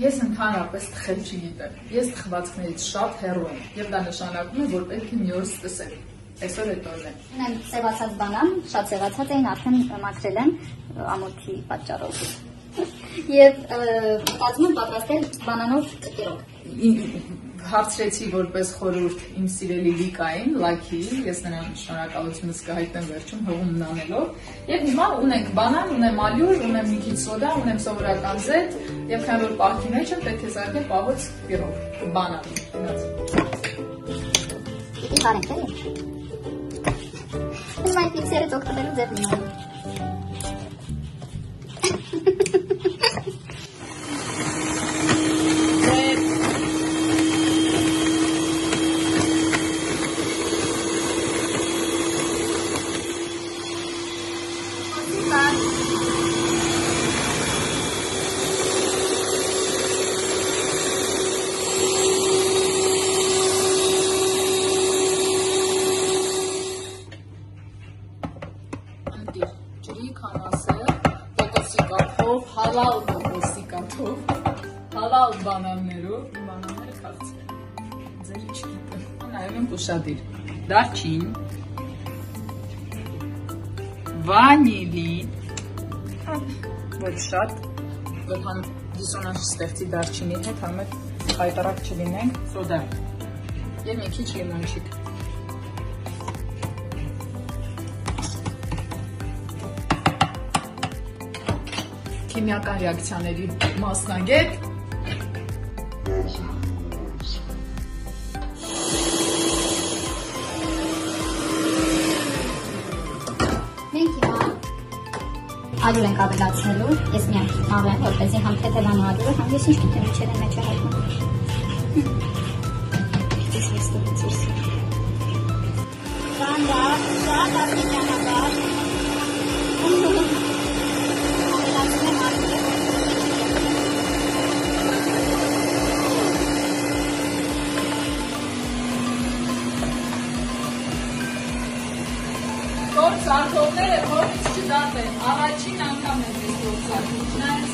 Ես ընդհանրապես թխել չգիտեմ։ Ես թխվածքներից շատ հեռու եմ, եւ դա նշանակում է, որ պետք է մի օր սկսեմ։ Այսօր է տոնը։ Ունեմ ծեվածած բանան, շատ ծեվածած էին, արդեն մաքրել են ամոթի պատճառով։ Եվ մտածում եմ պատրաստել բանանով տերոկ։ Հարցրեցի որպես խորհուրդ իմ սիրելի Վիկային, Լաքի, ես նրան շնորհակալությունս կհայտնեմ վերջում հողումն անելով, եւ հիմա ունենք բանան, ունեմ ալյուր, ունեմ մի քիչ սոդա, ունեմ սովորական զետ, եւ քանի որ պահքի մեջ եմ, պետք է զարկեմ պահոց տիրով, բանան, գնաց։ Darçin, vanili, vodşat, yapan disonans istefti darçini het hamet kaytarak çilinen soda, yemek hiç limonçik. Kimyakan reaksiyonları masna get. Ալյուր ենք ավելացնելու, ես միայն ավելացնելու, որպեսզի համ թեթևանա ալյուրը, համ ես ինչ գիտեմ, չէ՞ մեջ է հայտնվում։ Կործ արկողները կործ չդատեն, առաջին անգամ եմ ես գործարկուշնայց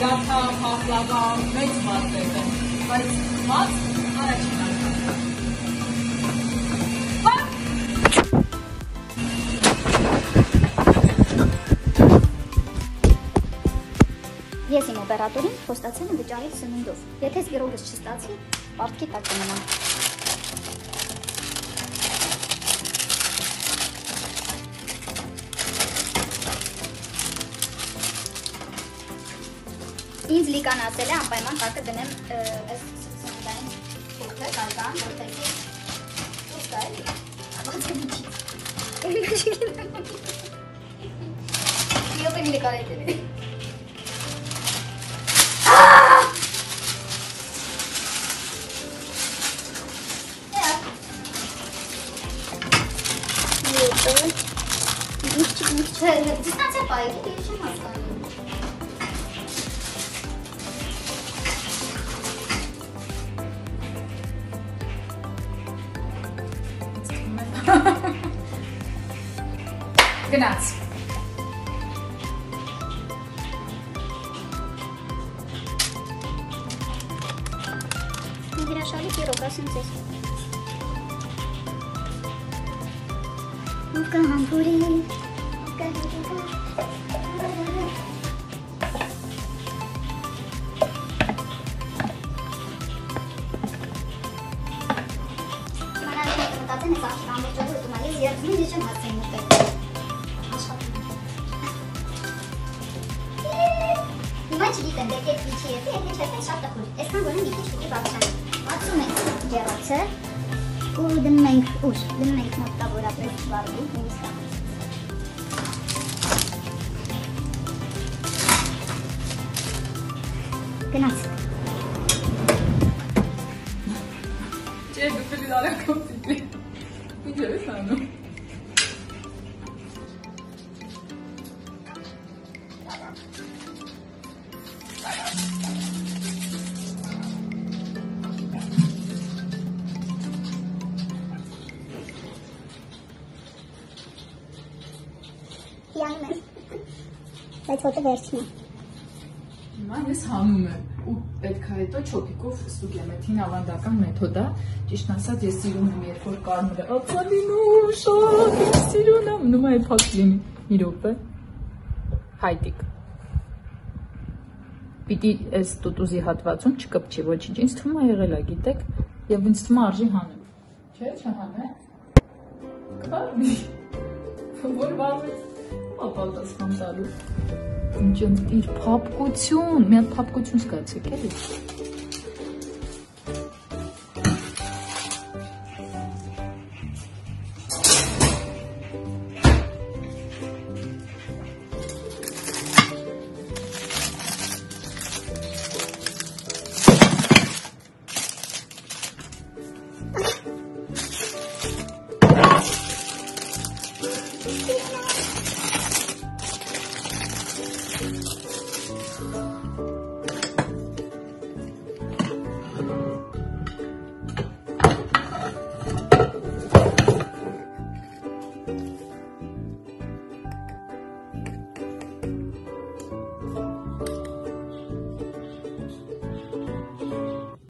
գաթամ, հաղլաղամ, մեծ մած ետեմ, բայց մած առաջին անգամ։ Ես իմ օպերատորին խոստացել եմ վճարել սնունդով, եթե զգիրողս չստացի, պարտքի տակ կնման։ Ինձ լիկան ասել է, անպայման կարկը դնեմ այս սնդային փոքր կարկան, որտեղ է ուս կայլ, բացը միջից։ Եվ եմ լիկան այդել է։ Դիստանցե պայիք, եվ չեմ հասկանում։ Գնաց։ Մի հրաշալի տիրոկ, ասեմ ձեզ։ Մուկա համբուրի, մուկա համբուրի։ Բայց հոտը վերջին է։ Հիմա არის hum պետքაეთო ჩოფიკოვ სტუდიამეთინ ავანდაკან მეთოდა ჭიშნასად ეს სირუნამი ერთგორ კარმოდა აცადინო შოქი სირუნამ ნუ მე ფაკლიმი მირობე ჰაიტიკ պիտի այս տուտուզի հատվածում չկպչի ոչինչ ինձ թվում է եղել է գիտեք եւ ինձ թվում է արժի հանել չէ չհանեմ կարմի որ բանը ապալտացնամ տալու ինչ իր փափկություն մի հատ փափկություն զգացեք էլի